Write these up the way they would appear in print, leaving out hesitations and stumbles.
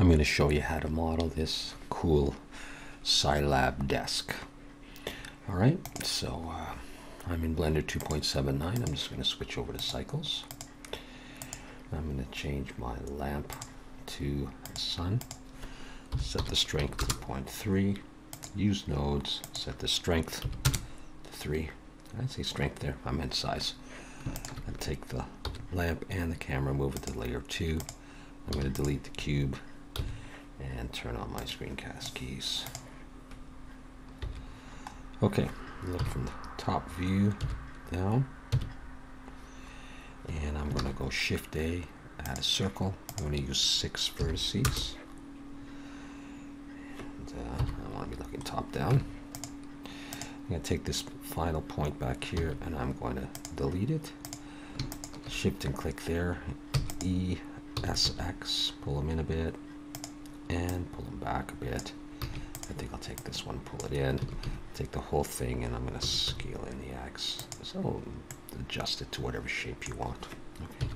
I'm going to show you how to model this cool Scilab desk. All right, so I'm in Blender 2.79. I'm just going to switch over to Cycles. I'm going to change my lamp to sun, set the strength to 0.3, use nodes, set the strength to 3. I didn't say strength there, I meant size. I take the lamp and the camera, move it to layer 2. I'm going to delete the cube and turn on my screencast keys. Okay, look from the top view down, and I'm going to go Shift A, add a circle. I'm going to use 6 vertices, and I want to be looking top down. I'm going to take this final point back here, and I'm going to delete it. Shift and click there, E, S, X, pull them in a bit, and pull them back a bit. I think I'll take this one, pull it in, take the whole thing, and I'm going to scale in the X. So adjust it to whatever shape you want. Okay.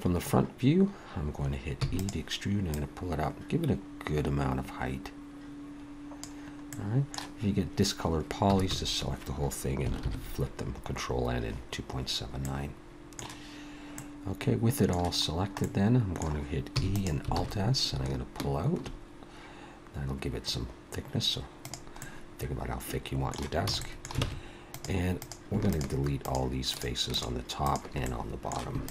From the front view, I'm going to hit E to extrude, and I'm going to pull it up, give it a good amount of height. All right. If you get discolored polys, just select the whole thing and flip them, Control N in 2.79. Okay, with it all selected, then I'm going to hit E and Alt S, and I'm going to pull out. That'll give it some thickness, so think about how thick you want your desk. And we're going to delete all these faces on the top and on the bottom.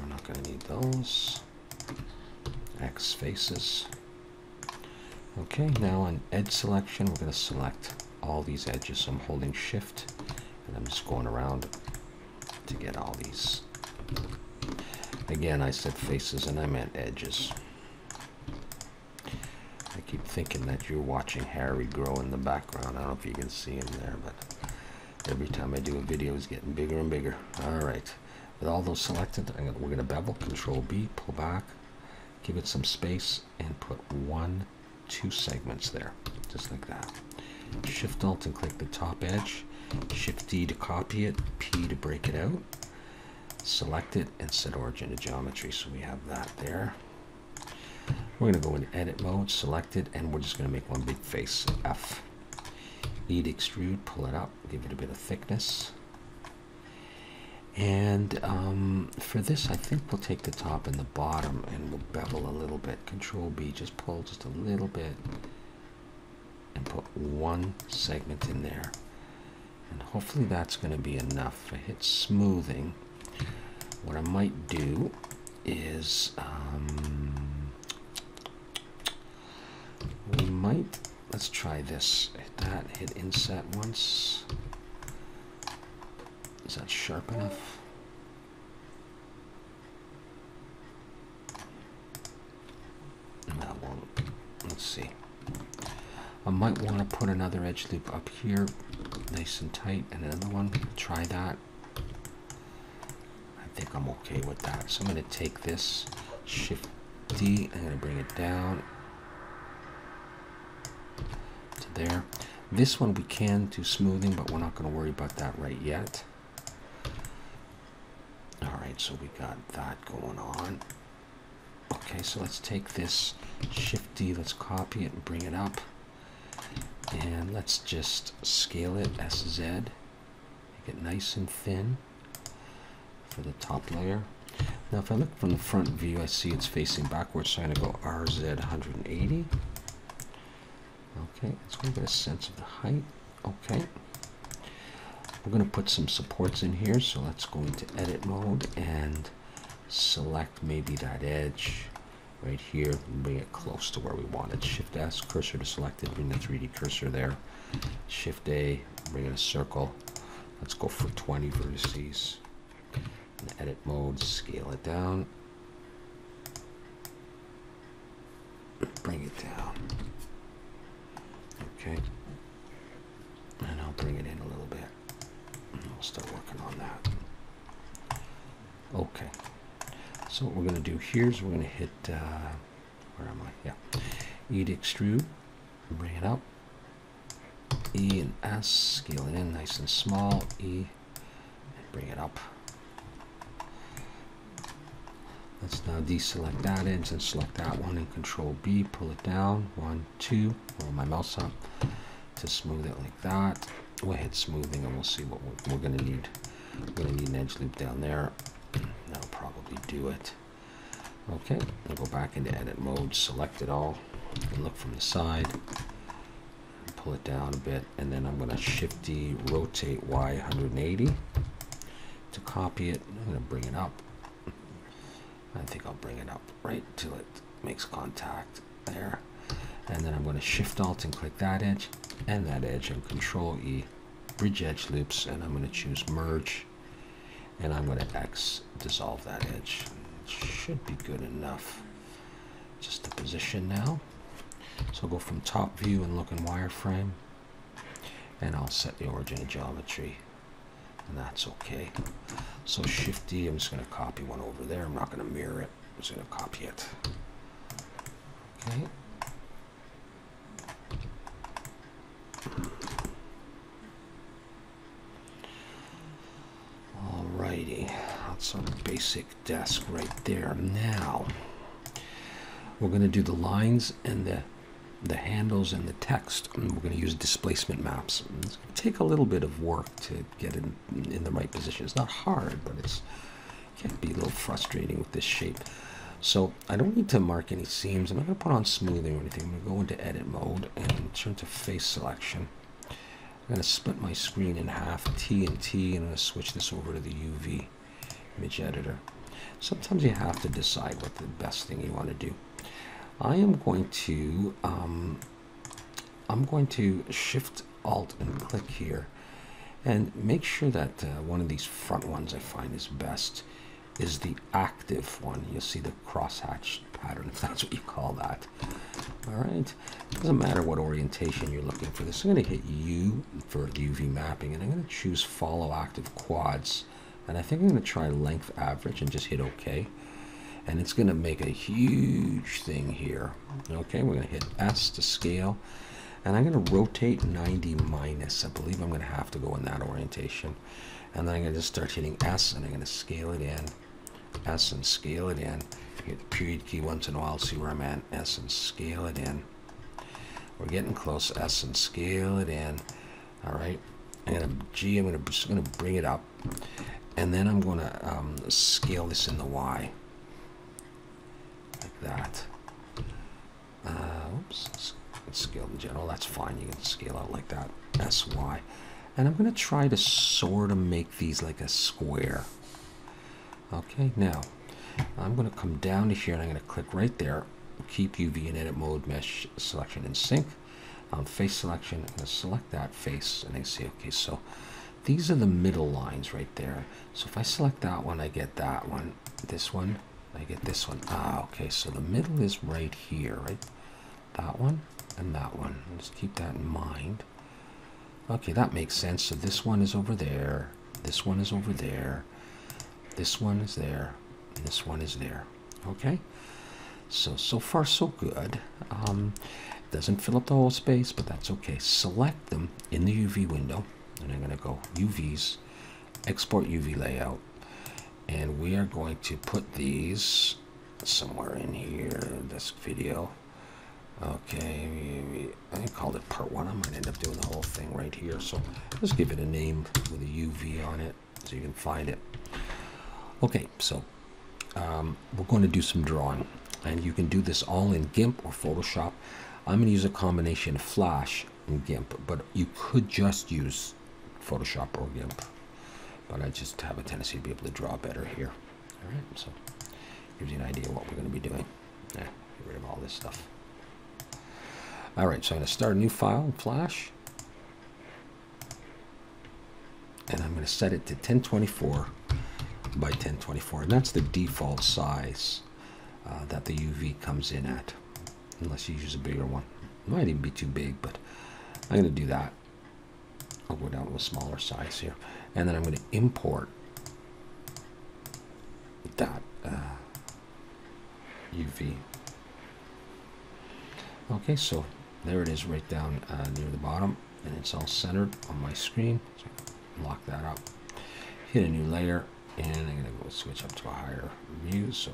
We're not going to need those X faces. Okay, now on edge selection, we're going to select all these edges. So I'm holding Shift, and I'm just going around to get all these. Again, I said faces, and I meant edges. I keep thinking that you're watching Harry grow in the background. I don't know if you can see him there, but every time I do a video, he's getting bigger and bigger. All right. With all those selected, we're going to bevel, Control B, pull back, give it some space, and put 1, 2 segments there, just like that. Shift Alt and click the top edge, Shift D to copy it, P to break it out, select it, and set origin to geometry. So we have that there. We're going to go into edit mode, select it, and we're just going to make one big face, F. E to extrude, pull it up, give it a bit of thickness. And for this, I think we'll take the top and the bottom, and we'll bevel a little bit. Control B, just pull just a little bit, and put 1 segment in there. And hopefully that's going to be enough. I hit smoothing. What I might do is let's try this. Hit that, hit inset once. Is that sharp enough? No, let's see. I might want to put another edge loop up here, nice and tight, and another one. Try that. I think I'm okay with that. So I'm going to take this, Shift D, I'm going to bring it down to there. This one we can do smoothing, but we're not going to worry about that right yet. So we got that going on. Okay, so let's take this, Shift D, let's copy it and bring it up, and let's just scale it, SZ, make it nice and thin for the top layer. Now if I look from the front view, I see it's facing backwards, so I'm going to go RZ 180. Okay, let's get a sense of the height. Okay, we're going to put some supports in here, so let's go into edit mode and select maybe that edge right here and bring it close to where we want it. Shift S, cursor to select it, bring the 3D cursor there. Shift A, bring in a circle. Let's go for 20 vertices. In edit mode, scale it down. Bring it down. Okay. And I'll bring it in a little bit. I'll start working on that. Okay, so what we're going to do here is we're going to hit where am I? Yeah, E to extrude, bring it up, E and S, scale it in nice and small, E, and bring it up. Let's now deselect that edge and select that one and Control B, pull it down, 1, 2, roll my mouse up to smooth it like that. We'll hit smoothing and we'll see what we're going to need. We're going to need an edge loop down there. That'll probably do it. Okay, I'll go back into edit mode, select it all, look from the side, pull it down a bit, and then I'm going to shift D, rotate Y 180 to copy it. I'm going to bring it up. I think I'll bring it up right till it makes contact there. And then I'm going to shift alt and click that edge and that edge and Control E, bridge edge loops, and I'm going to choose merge, and I'm going to X dissolve that edge. It should be good enough. Just the position now. So I'll go from top view and look in wireframe, and I'll set the origin of geometry, and that's okay. So Shift D, I'm just going to copy one over there. I'm not going to mirror it. I'm just going to copy it. Okay. Alrighty, that's our basic desk right there. Now we're going to do the lines and the handles and the text. And we're going to use displacement maps. It's going to take a little bit of work to get it in the right position. It's not hard, but it can be a little frustrating with this shape. So I don't need to mark any seams. I'm not going to put on smoothing or anything. I'm going to go into edit mode and turn to face selection. I'm going to split my screen in half, T and T, and I'm going to switch this over to the UV image editor. Sometimes you have to decide what the best thing you want to do. I am going to Shift Alt and click here, and make sure that one of these front ones I find is best is the active one. You'll see the crosshatch pattern, if that's what you call that. All right, it doesn't matter what orientation you're looking for this. I'm going to hit U for the UV mapping, and I'm going to choose Follow Active Quads, and I think I'm going to try Length Average and just hit OK. And it's going to make a huge thing here. Okay, we're going to hit S to scale. And I'm going to rotate 90 minus. I believe I'm going to have to go in that orientation. And then I'm going to just start hitting S, and I'm going to scale it in. S and scale it in. Hit the period key once in a while, see where I'm at. S and scale it in. We're getting close. S and scale it in. All right. And G, I'm just going to bring it up. And then I'm going to scale this in the Y. Like that. Oops, scale in general, that's fine. You can scale out like that, SY. And I'm going to try to sort of make these like a square. Okay, now I'm going to come down to here and I'm going to click right there. Keep UV in edit mode, mesh selection and sync. Face selection, I'm going to select that face and I say, okay, so these are the middle lines right there. So if I select that one, I get that one. This one, I get this one. Ah, okay, so the middle is right here, right? That one and that one. Just keep that in mind. Okay, that makes sense. So this one is over there. This one is over there. This one is there. And this one is there. Okay? So far, so good. Doesn't fill up the whole space, but that's okay. Select them in the UV window. And I'm going to go UVs, export UV layout. And we are going to put these somewhere in here, this video. Okay, I called it part one. I'm going to end up doing the whole thing right here. So let's give it a name with a UV on it so you can find it. Okay, so we're going to do some drawing. And you can do this all in GIMP or Photoshop. I'm going to use a combination of Flash and GIMP, but you could just use Photoshop or GIMP. But I just have a tendency to be able to draw better here. All right, so gives you an idea of what we're going to be doing. Yeah, get rid of all this stuff. All right, so I'm going to start a new file in Flash. And I'm going to set it to 1024 by 1024. And that's the default size that the UV comes in at, unless you use a bigger one. It might even be too big, but I'm going to do that. I'll go down to a smaller size here. And then I'm going to import that UV. Okay, so there it is right down near the bottom. And it's all centered on my screen. So lock that up. Hit a new layer. And I'm going to go switch up to a higher view. So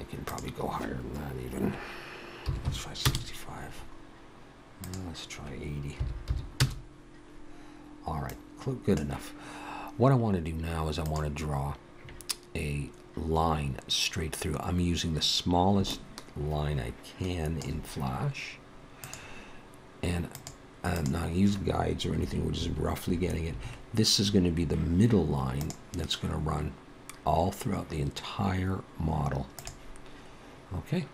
I can probably go higher than that even. Let's try 65. Let's try 80. All right, good enough. What I want to do now is I want to draw a line straight through. I'm using the smallest line I can in Flash, and I'm not using guides or anything. We're just roughly getting it. This is going to be the middle line that's going to run all throughout the entire model. Okay,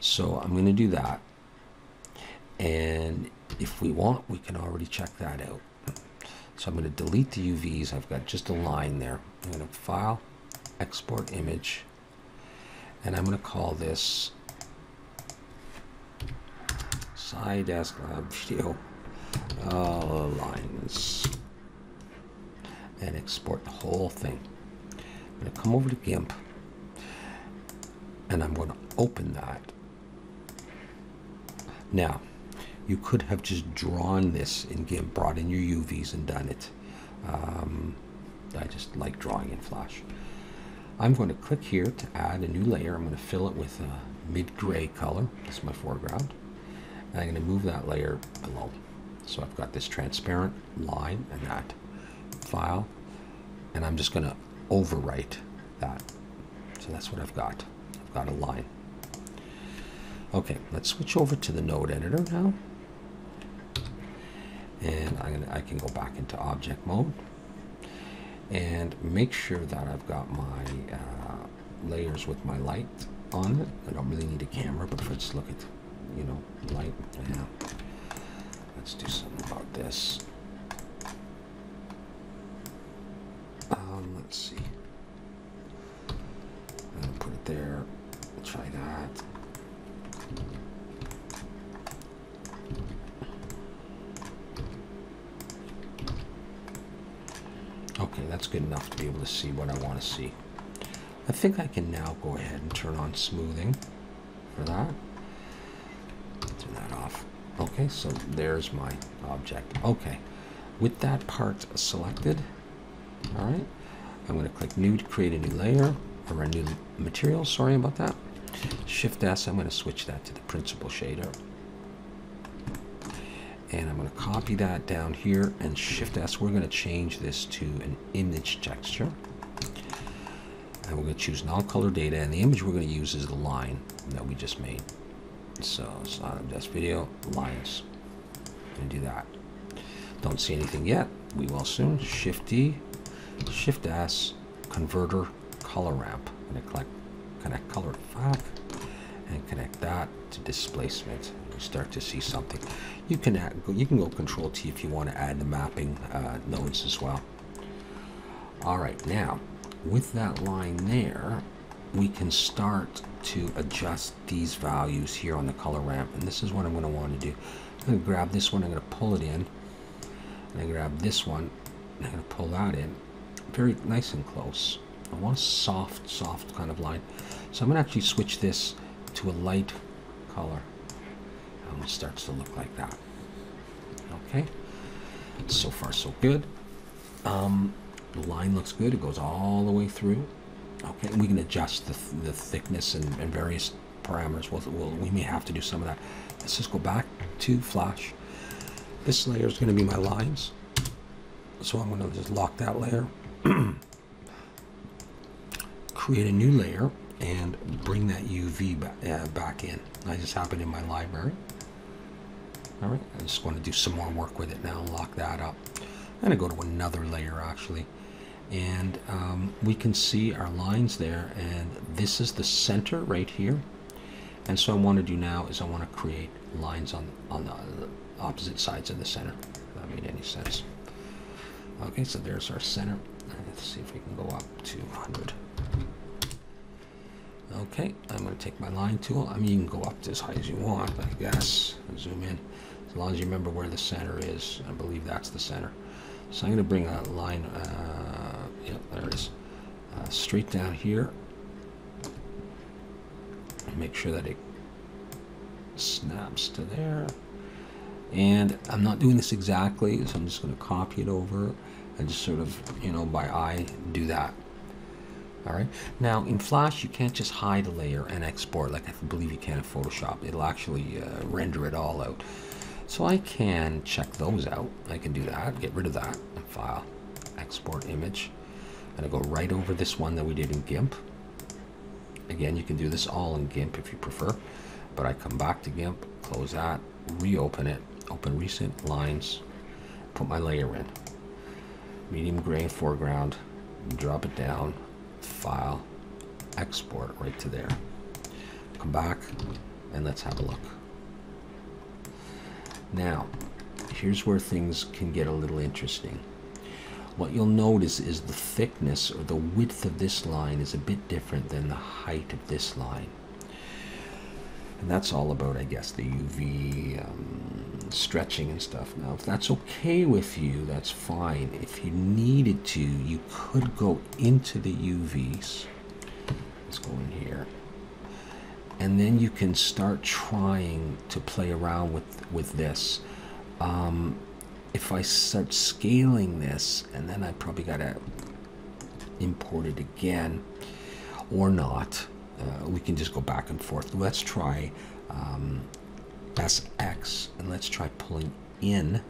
so I'm going to do that, and if we want, we can already check that out. So I'm going to delete the UVs. I've got just a line there. I'm going to File, Export Image, and I'm going to call this Scilab Video Lines, and export the whole thing. I'm going to come over to GIMP, and I'm going to open that. Now, you could have just drawn this in GIMP, brought in your UVs and done it. I just like drawing in Flash. I'm going to click here to add a new layer. I'm going to fill it with a mid-gray color. That's my foreground. And I'm going to move that layer below. So I've got this transparent line and that file. And I'm just going to overwrite that. So that's what I've got. I've got a line. Okay, let's switch over to the node editor now. And I can go back into object mode and make sure that I've got my layers with my light on it. I don't really need a camera, but let's look at, you know, light. Yeah. Let's do something about this. Let's see. I'm gonna put it there. Try that. Okay, that's good enough to be able to see what I want to see. I think I can now go ahead and turn on smoothing for that. Turn that off. Okay, so there's my object. Okay, with that part selected, all right, I'm going to click new to create a new layer, or a new material, sorry about that. Shift S, I'm going to switch that to the principal shader. And I'm going to copy that down here and Shift S. We're going to change this to an image texture. And we're going to choose non-color data. And the image we're going to use is the line that we just made. So it's not a desk video, lines. I'm going to do that. Don't see anything yet. We will soon. Shift D, Shift S, Converter, Color Ramp. I'm going to click Connect Color to Fact and connect that to displacement. You start to see something. You can go Control T if you want to add the mapping nodes as well. All right, now with that line there, we can start to adjust these values here on the color ramp, and this is what I'm going to want to do. I'm going to grab this one. I'm going to pull it in, and I grab this one. And I'm going to pull that in, very nice and close. I want a soft, soft kind of line. So I'm going to actually switch this to a light color. And it starts to look like that. Okay. So far, so good. The line looks good. It goes all the way through. Okay. And we can adjust the thickness and various parameters. We may have to do some of that. Let's just go back to Flash. This layer is going to be my lines. So I'm going to just lock that layer. Create a new layer and bring that UV back in. I just have it in my library. All right, I just want to do some more work with it now. Lock that up. I'm going to go to another layer actually, and we can see our lines there. And this is the center right here. And so I want to do now is I want to create lines on the opposite sides of the center. If that made any sense. Okay, so there's our center. Let's see if we can go up to 100. Okay, I'm going to take my line tool. I mean, you can go up to as high as you want, I guess. Zoom in. As long as you remember where the center is, I believe that's the center. So I'm going to bring a line, yep, there it is, straight down here. Make sure that it snaps to there. And I'm not doing this exactly, so I'm just going to copy it over and just sort of, you know, by eye do that. All right. Now in Flash, you can't just hide a layer and export like I believe you can in Photoshop. It'll actually render it all out. So I can check those out. I can do that, get rid of that, and File, Export Image. And I go right over this one that we did in GIMP. Again, you can do this all in GIMP if you prefer. But I come back to GIMP, close that, reopen it, open Recent Lines, put my layer in. Medium grain foreground, drop it down, File, Export right to there. Come back, and let's have a look. Now, here's where things can get a little interesting. What you'll notice is the thickness or the width of this line is a bit different than the height of this line. And that's all about, I guess, the UV stretching and stuff. Now, if that's okay with you, that's fine. If you needed to, you could go into the UVs. Let's go in here. And then you can start trying to play around with this. If I start scaling this, and then I probably gotta import it again or not. We can just go back and forth. Let's try SX, and let's try pulling in.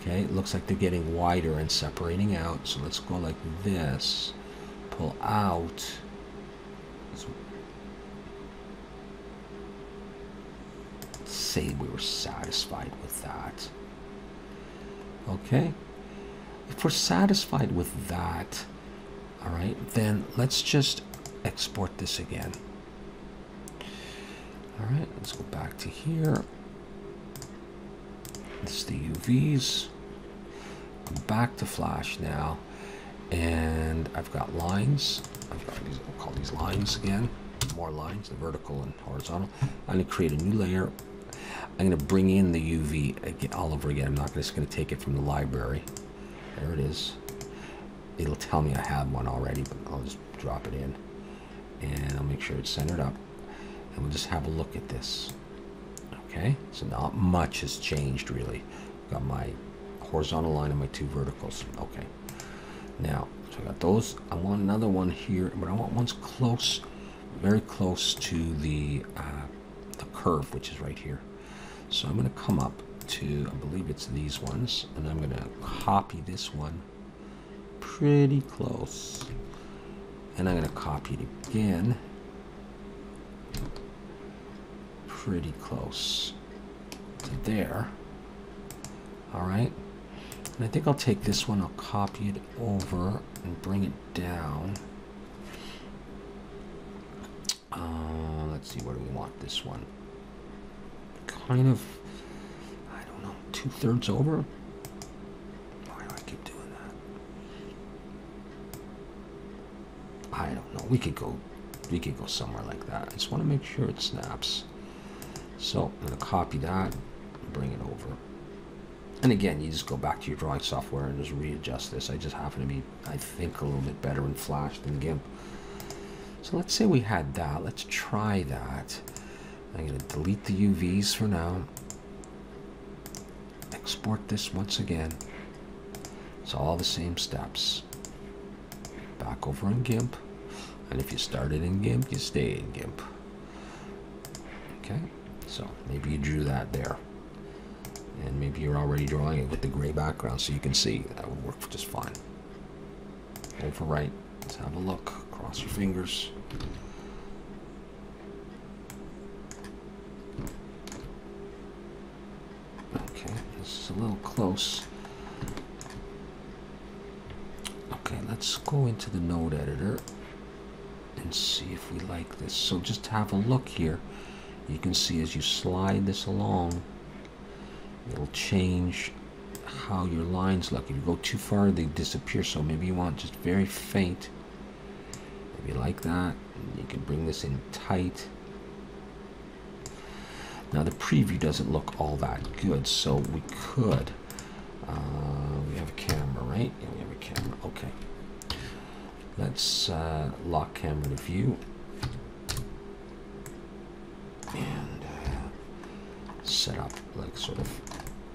Okay, it looks like they're getting wider and separating out. So let's go like this, pull out. Let's say we were satisfied with that. Okay, if we're satisfied with that, all right, then let's just export this again. All right, let's go back to here. This is the UVs. I'm back to Flash now, and I've got lines. I've got these, we'll call these lines again. More lines, the vertical and horizontal. I'm going to create a new layer. I'm going to bring in the UV again, all over again. I'm not just going to take it from the library. There it is. It'll tell me I have one already, but I'll just drop it in. And I'll make sure it's centered up. And we'll just have a look at this. Okay, so not much has changed, really. Got my horizontal line and my two verticals. Okay. Now, so I got those. I want another one here, but I want ones close, very close to the curve, which is right here. So I'm going to come up to, I believe it's these ones, and I'm going to copy this one pretty close. And I'm going to copy it again pretty close to there. All right. And I think I'll take this one, I'll copy it over and bring it down. Let's see, where do we want this one? Kind of, I don't know, 2/3 over? Why do I keep doing that? I don't know, we could go somewhere like that. I just want to make sure it snaps. So I'm gonna copy that and bring it over. And again, you just go back to your drawing software and just readjust this. I just happen to be, I think, a little bit better in Flash than GIMP. So let's say we had that. Let's try that. I'm going to delete the UVs for now. Export this once again. It's all the same steps. Back over in GIMP. And if you started in GIMP, you stay in GIMP. Okay. So maybe you drew that there. And maybe you're already drawing it with the gray background so you can see. That would work just fine. Overwrite. Let's have a look. Cross your fingers. Okay, this is a little close. Okay, let's go into the node editor and see if we like this. So just have a look here. You can see as you slide this along, it'll change how your lines look. If you go too far, they disappear. So maybe you want just very faint. Maybe like that. And you can bring this in tight. Now the preview doesn't look all that good, so we could. We have a camera, right? Yeah, we have a camera. Okay. Let's lock camera to view. And set up like sort of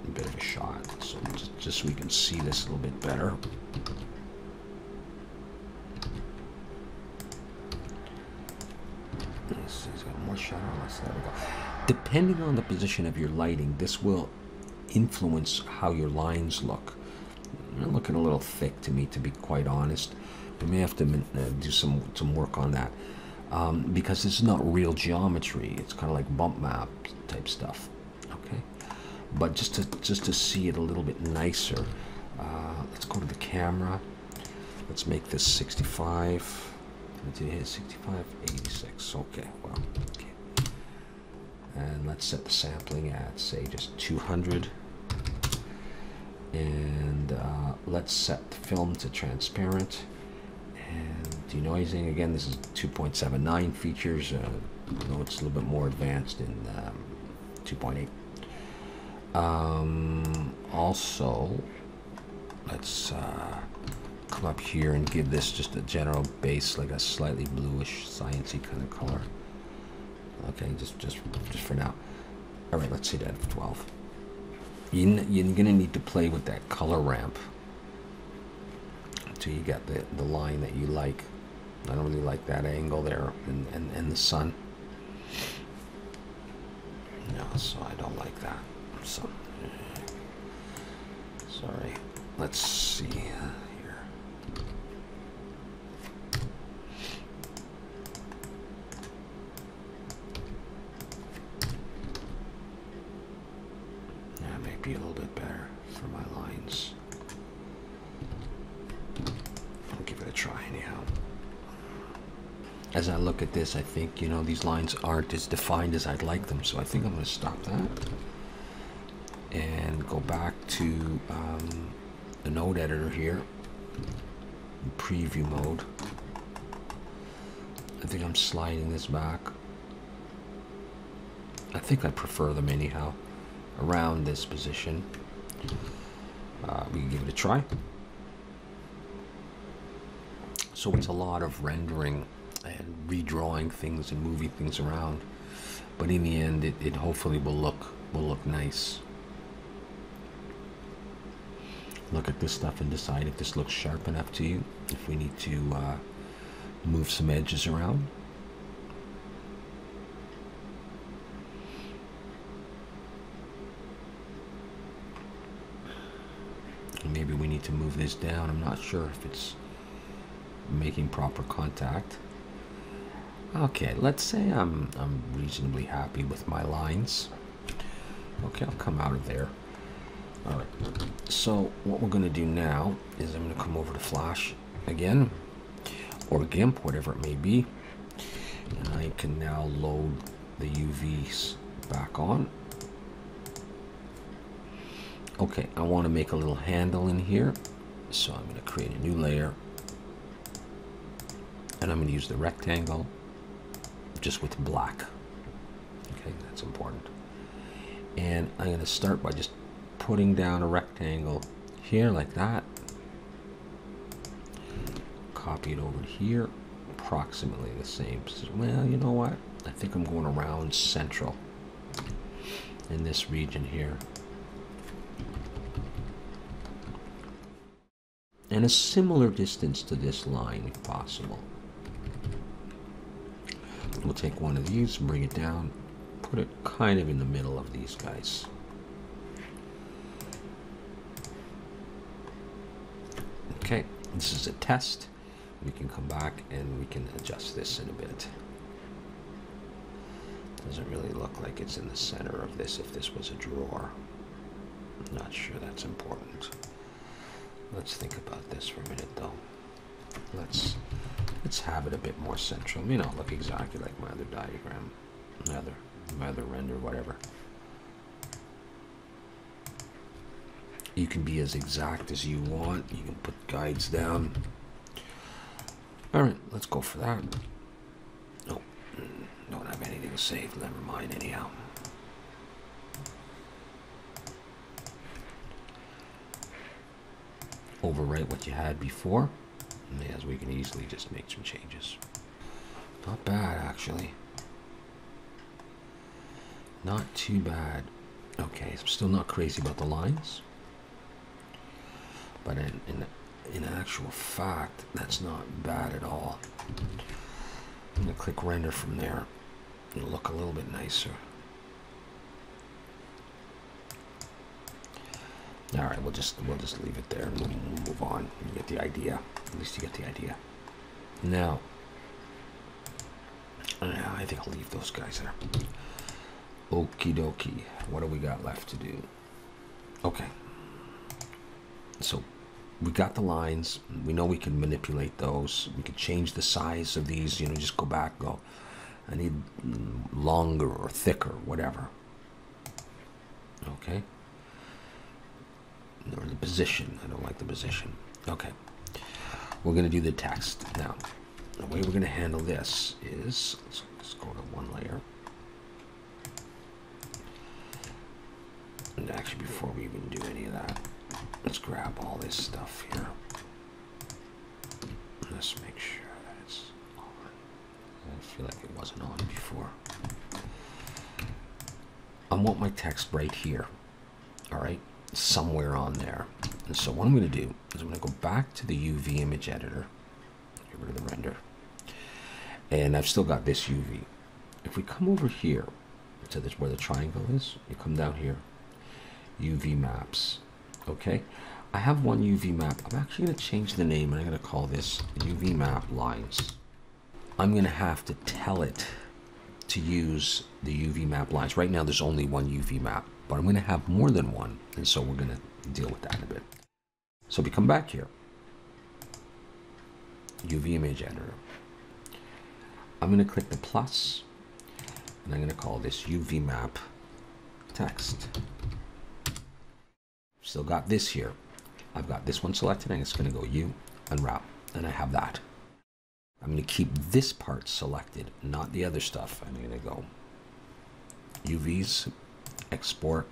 a bit of a shot, so just so we can see this a little bit better. shadowless, there we go. Depending on the position of your lighting, this will influence how your lines look. They're looking a little thick to me, to be quite honest. We may have to do some work on that, because this is not real geometry. It's kind of like bump map type stuff, okay? But just to see it a little bit nicer, let's go to the camera. Let's make this 65. 65, 86. Okay, well, okay. And let's set the sampling at, say, just 200. And let's set the film to transparent. And denoising, again, this is 2.79 features. Though it's a little bit more advanced in 2.8. Also, let's come up here and give this just a general base, like a slightly bluish, sciencey kind of color. Okay, just for now. All right, let's see that for 12. You're gonna need to play with that color ramp until you get the line that you like. I don't really like that angle there and the sun. No, so I don't like that. So sorry. Let's see here. Yeah, maybe a little bit better for my lines. I'll give it a try anyhow. As I look at this, I think, you know, these lines aren't as defined as I'd like them, so I think I'm going to stop that and go back to the node editor here, in preview mode. I think I'm sliding this back. I think I prefer them anyhow around this position. We can give it a try. So it's a lot of rendering and redrawing things and moving things around, but in the end it hopefully will look nice. Look at this stuff and decide if this looks sharp enough to you, if we need to move some edges around. Maybe we need to move this down. I'm not sure if it's making proper contact. Okay, let's say I'm reasonably happy with my lines. Okay, I'll come out of there. All right, so what we're going to do now is I'm going to come over to Flash again, or GIMP, whatever it may be, and I can now load the UVs back on. Okay, I want to make a little handle in here, so I'm going to create a new layer, and I'm going to use the rectangle just with black. Okay, that's important. And I'm going to start by just putting down a rectangle here like that. Copy it over here, approximately the same. Well, you know what? I think I'm going around central in this region here. And a similar distance to this line if possible. We'll take one of these, bring it down, put it kind of in the middle of these guys. Okay, this is a test. We can come back and we can adjust this in a bit. Doesn't really look like it's in the center of this if this was a drawer. I'm not sure that's important. Let's think about this for a minute though. Let's have it a bit more central. It may not look exactly like my other diagram, my other render, whatever. You can be as exact as you want. You can put guides down. All right, let's go for that. Oh, don't have anything saved. Never mind, anyhow. Overwrite what you had before. As we can easily just make some changes. Not bad, actually. Not too bad. Okay, I'm still not crazy about the lines. But in actual fact, that's not bad at all. I'm going to click render from there. It'll look a little bit nicer. All right, we'll just leave it there and we'll move on. You get the idea. At least you get the idea. Now, I think I'll leave those guys there. Okie dokie. What do we got left to do? Okay. So we got the lines. We know we can manipulate those. We can change the size of these. You know, just go back. Go. I need longer or thicker, whatever. Okay. Or the position. I don't like the position. Okay. We're going to do the text now. The way we're going to handle this is let's go to one layer. And actually, before we even do any of that, let's grab all this stuff here. Let's make sure that it's on. I feel like it wasn't on before. I want my text right here. All right, somewhere on there. And so what I'm going to do is I'm going to go back to the UV image editor. Get rid of the render. And I've still got this UV. If we come over here to this where the triangle is, you come down here, UV maps. Okay, I have one UV map. I'm actually going to change the name and I'm going to call this UV map lines. I'm going to have to tell it to use the UV map lines. Right now there's only one UV map, but I'm going to have more than one, and so we're going to deal with that in a bit. So we come back here, UV image editor. I'm going to click the plus and I'm going to call this UV map text. Still got this here. I've got this one selected and it's going to go U, unwrap, and I have that. I'm going to keep this part selected, not the other stuff. I'm going to go UVs, export.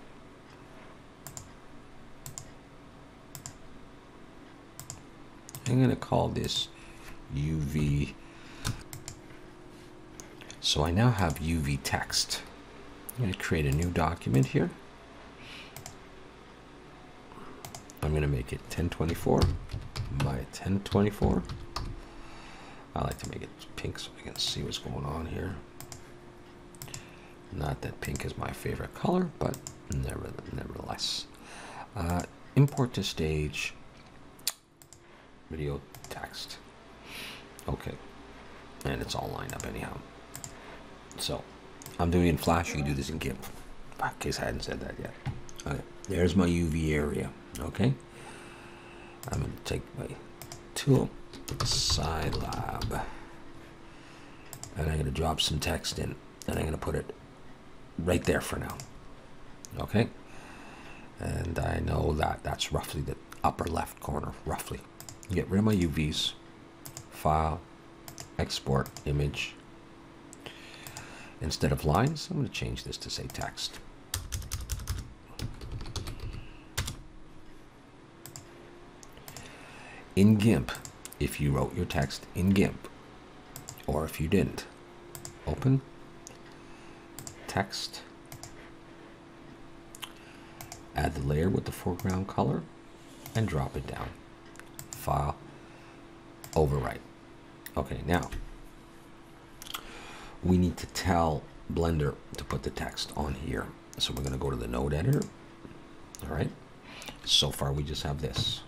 I'm going to call this UV. So I now have UV text. I'm going to create a new document here. I'm going to make it 1024 by 1024. I like to make it pink so I can see what's going on here. Not that pink is my favorite color, but nevertheless. Import to stage video text. Okay. And it's all lined up anyhow. So I'm doing it in Flash. You can do this in GIMP. In case I hadn't said that yet. Okay. There's my UV area. Okay, I'm going to take my tool, Scilab, and I'm going to drop some text in, and I'm going to put it right there for now. Okay, and I know that that's roughly the upper left corner, roughly. Get rid of my UVs, file, export image. Instead of lines, I'm going to change this to say text. In GIMP, if you wrote your text in GIMP, or if you didn't, open, text, add the layer with the foreground color, and drop it down. File, overwrite. Okay, now, we need to tell Blender to put the text on here. So we're gonna go to the node editor, all right? So far, we just have this.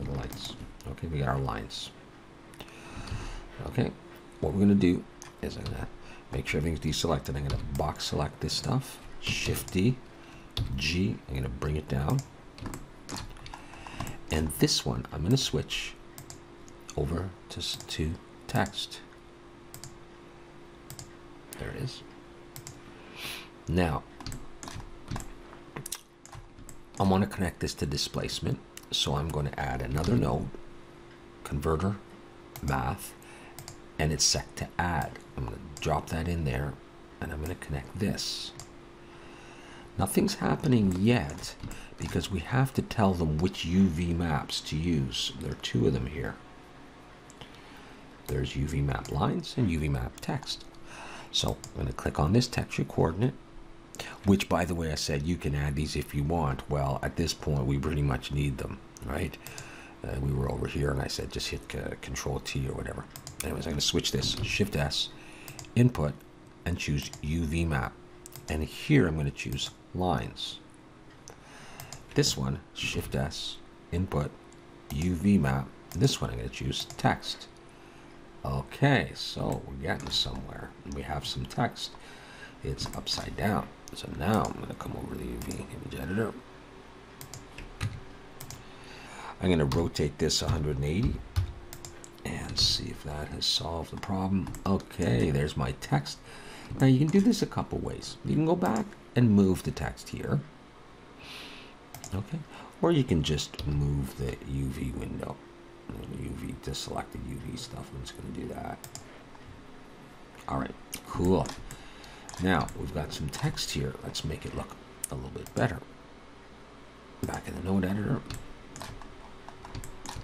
The lines. Okay, we got our lines. Okay, what we're going to do is I'm going to make sure everything's deselected. I'm going to box select this stuff, Shift D, G, I'm going to bring it down. And this one, I'm going to switch over to text. There it is. Now, I want to connect this to displacement. So I'm going to add another node, converter, math, and it's set to add. I'm going to drop that in there, and I'm going to connect this. Nothing's happening yet because we have to tell them which UV maps to use. There are two of them here. There's UV map lines and UV map text. So I'm going to click on this texture coordinate, which, by the way, I said you can add these if you want. Well, at this point, we pretty much need them, right? we were over here, and I said just hit Control T or whatever. Anyways, I'm going to switch this, Shift S, Input, and choose UV Map. And here I'm going to choose Lines. This one, Shift S, Input, UV Map. This one I'm going to choose Text. Okay, so we're getting somewhere. We have some text. It's upside down. So now I'm going to come over to the UV Image Editor. I'm going to rotate this 180 and see if that has solved the problem. Okay, there's my text. Now you can do this a couple ways. You can go back and move the text here. Okay, or you can just move the UV window. UV, just select the UV stuff. I'm just going to do that. All right, cool. Now we've got some text here. Let's make it look a little bit better. Back in the node editor,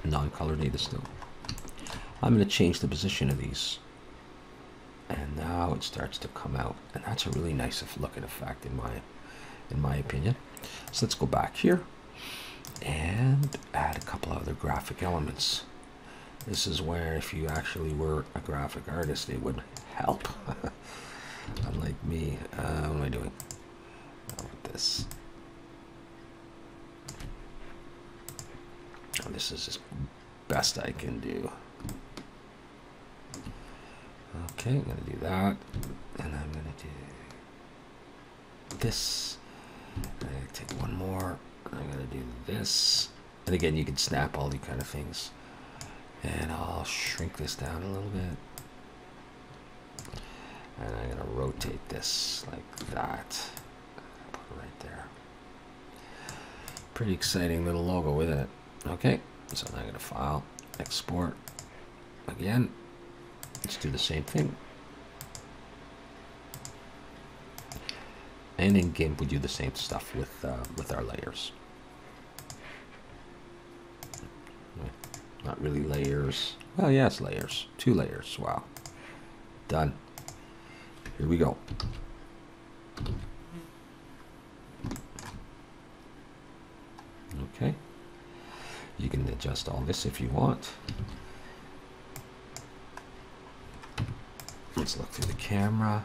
non-color data still. I'm going to change the position of these, and now it starts to come out, and that's a really nice looking effect in my opinion. So let's go back here and add a couple other graphic elements. This is where if you actually were a graphic artist, it would help. Unlike me. What am I doing? Oh, this. Oh, this is as best I can do. Okay, I'm going to do that, and I'm going to do this. I'm going to take one more. I'm going to do this, and again you can snap all these kind of things, and I'll shrink this down a little bit, and I'm going to rotate this like that. Put it right there. Pretty exciting little logo, isn't it? Okay, so now I'm going to file, export again. Let's do the same thing, and in GIMP we do the same stuff with our layers. Not really layers. Well, yes, layers. Two layers. Wow. Done. Here we go. Okay. You can adjust all this if you want. Let's look through the camera.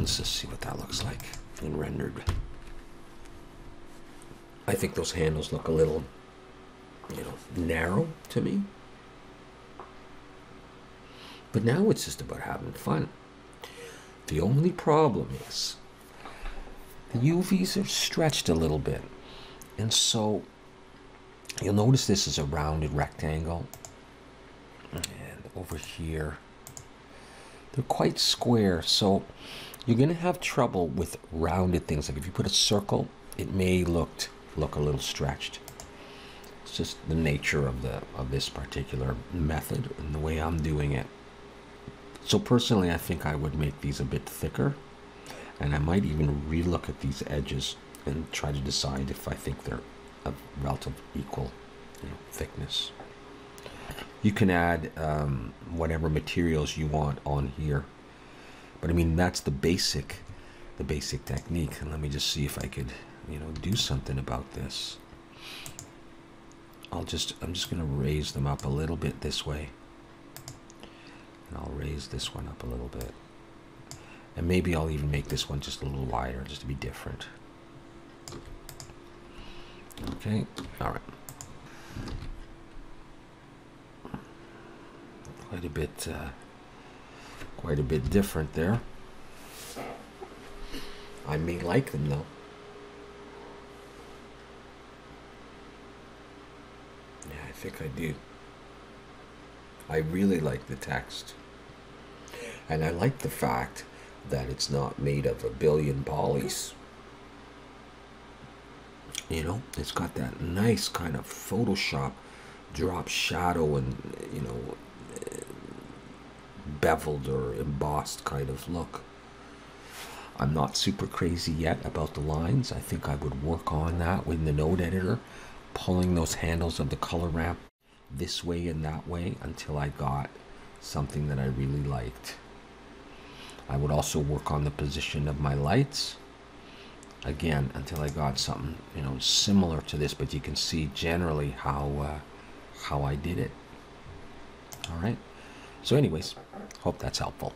Let's just see what that looks like in rendered. I think those handles look a little, you know, narrow to me. But now it's just about having fun. The only problem is the UVs are stretched a little bit. And so you'll notice this is a rounded rectangle. And over here, they're quite square. So you're going to have trouble with rounded things. Like if you put a circle, it may look a little stretched. It's just the nature of this particular method and the way I'm doing it. So personally, I think I would make these a bit thicker, and I might even relook at these edges and try to decide if I think they're of relative equal, you know, thickness. You can add whatever materials you want on here. But I mean, that's the basic technique. And let me just see if I could, you know, do something about this. I'm just going to raise them up a little bit this way. And I'll raise this one up a little bit. And maybe I'll even make this one just a little wider, just to be different. Okay, all right. Quite a bit different there. I may like them though. Yeah, I think I do. I really like the text. And I like the fact that it's not made of a billion polys. You know, it's got that nice kind of Photoshop drop shadow and, you know, beveled or embossed kind of look. I'm not super crazy yet about the lines. I think I would work on that with the node editor, pulling those handles of the color ramp this way and that way until I got something that I really liked. I would also work on the position of my lights again until I got something, you know, similar to this, but you can see generally how I did it. All right, so anyways, hope that's helpful.